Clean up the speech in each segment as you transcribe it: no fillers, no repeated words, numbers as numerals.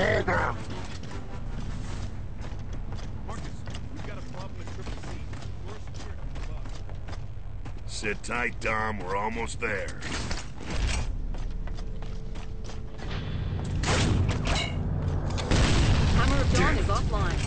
Hear them! Marcus, we've got a problem with Triple C. We're secured from above. Sit tight, Dom. We're almost there. Hammer of Dawn is offline.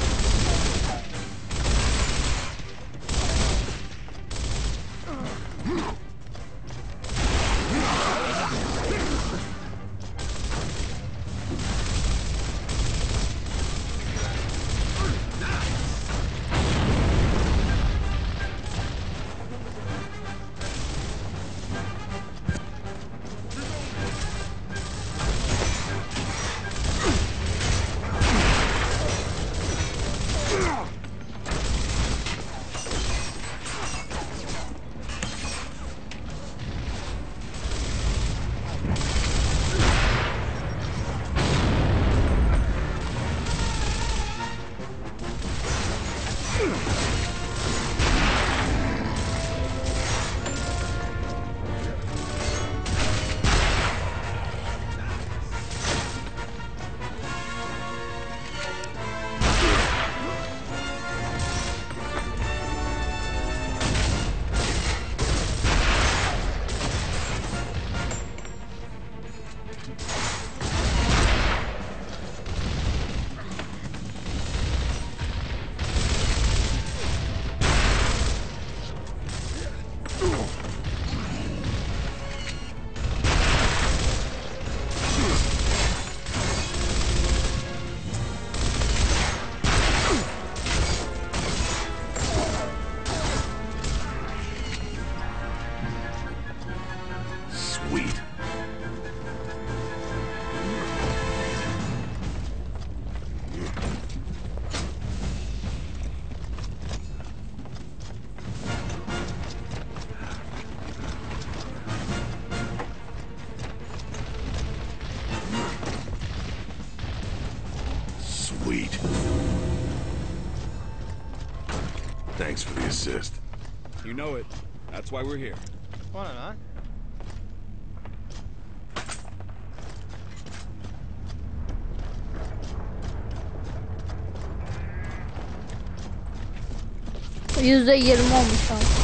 Thanks for the assist. You know it. That's why we're here. Why not? %20 olmuş.